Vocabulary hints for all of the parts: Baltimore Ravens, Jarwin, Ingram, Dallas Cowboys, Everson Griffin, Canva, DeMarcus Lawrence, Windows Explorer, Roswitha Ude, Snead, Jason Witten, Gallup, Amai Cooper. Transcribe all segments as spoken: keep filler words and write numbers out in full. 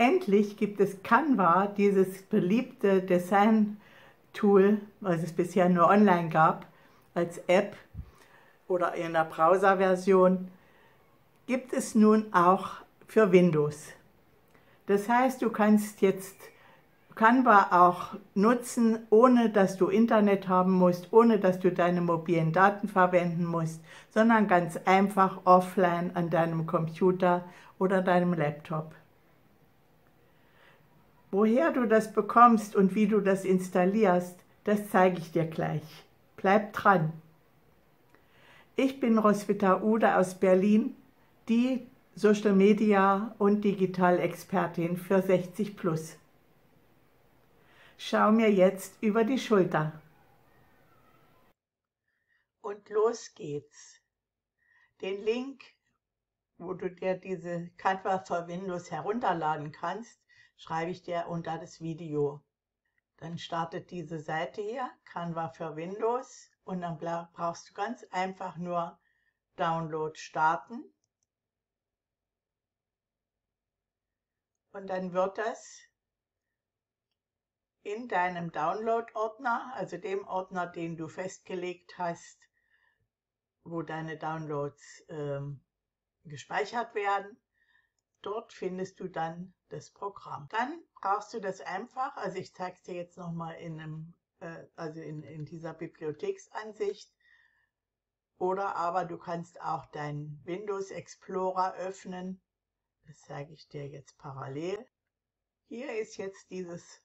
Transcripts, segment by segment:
Endlich gibt es Canva, dieses beliebte Design-Tool, was es bisher nur online gab, als App oder in der Browser-Version, gibt es nun auch für Windows. Das heißt, du kannst jetzt Canva auch nutzen, ohne dass du Internet haben musst, ohne dass du deine mobilen Daten verwenden musst, sondern ganz einfach offline an deinem Computer oder deinem Laptop. Woher du das bekommst und wie du das installierst, das zeige ich dir gleich. Bleib dran! Ich bin Roswitha Ude aus Berlin, die Social Media und Digital-Expertin für sechzig plus. Schau mir jetzt über die Schulter. Und los geht's. Den Link, wo du dir diese Canva für Windows herunterladen kannst, schreibe ich dir unter das Video. Dann startet diese Seite hier, Canva für Windows, und dann brauchst du ganz einfach nur Download starten. Und dann wird das in deinem Download-Ordner, also dem Ordner, den du festgelegt hast, wo deine Downloads ähm, gespeichert werden, dort findest du dann das Programm. Dann brauchst du das einfach, also ich zeige es dir jetzt nochmal in, einem, äh, also in, in dieser Bibliotheksansicht, oder aber du kannst auch deinen Windows Explorer öffnen. Das zeige ich dir jetzt parallel. Hier ist jetzt dieses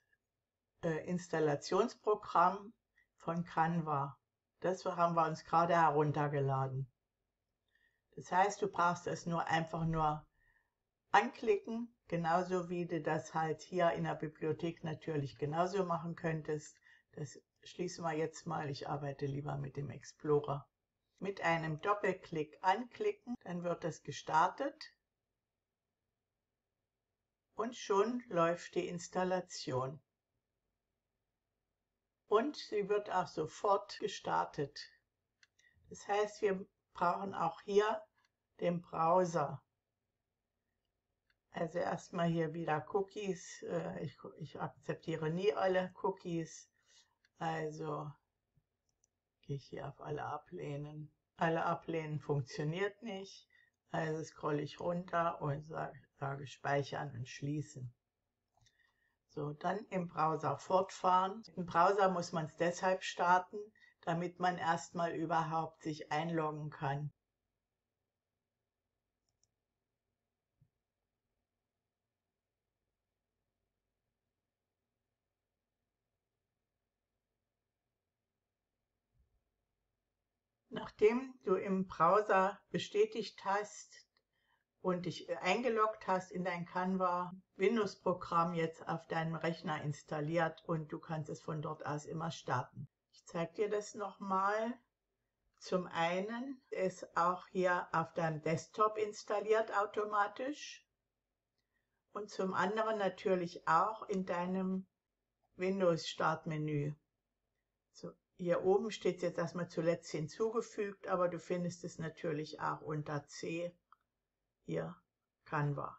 äh, Installationsprogramm von Canva. Das haben wir uns gerade heruntergeladen. Das heißt, du brauchst es nur einfach nur anklicken, genauso wie du das halt hier in der Bibliothek natürlich genauso machen könntest. Das schließen wir jetzt mal, ich arbeite lieber mit dem Explorer. Mit einem Doppelklick anklicken, dann wird das gestartet und schon läuft die Installation. Und sie wird auch sofort gestartet. Das heißt, wir brauchen auch hier den Browser. Also erstmal hier wieder Cookies, ich, ich akzeptiere nie alle Cookies, also gehe ich hier auf alle ablehnen. Alle ablehnen funktioniert nicht, also scrolle ich runter und sage, sage speichern und schließen. So, dann im Browser fortfahren. Im Browser muss man es deshalb starten, damit man erstmal überhaupt sich einloggen kann. Nachdem du im Browser bestätigt hast und dich eingeloggt hast in dein Canva Windows-Programm, jetzt auf deinem Rechner installiert und du kannst es von dort aus immer starten. Ich zeige dir das nochmal. Zum einen ist auch hier auf deinem Desktop installiert automatisch und zum anderen natürlich auch in deinem Windows-Startmenü. So. Hier oben steht es jetzt erstmal zuletzt hinzugefügt, aber du findest es natürlich auch unter C, hier Canva.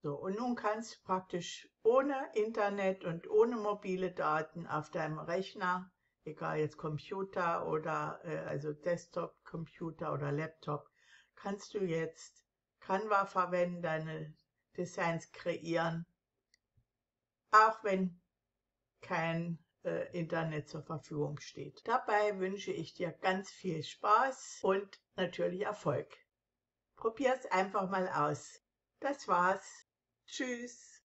So, und nun kannst du praktisch ohne Internet und ohne mobile Daten auf deinem Rechner, egal jetzt Computer oder äh, also Desktop-Computer oder Laptop, kannst du jetzt Canva verwenden, deine Designs kreieren, auch wenn kein Internet zur Verfügung steht. Dabei wünsche ich dir ganz viel Spaß und natürlich Erfolg. Probier es einfach mal aus. Das war's. Tschüss.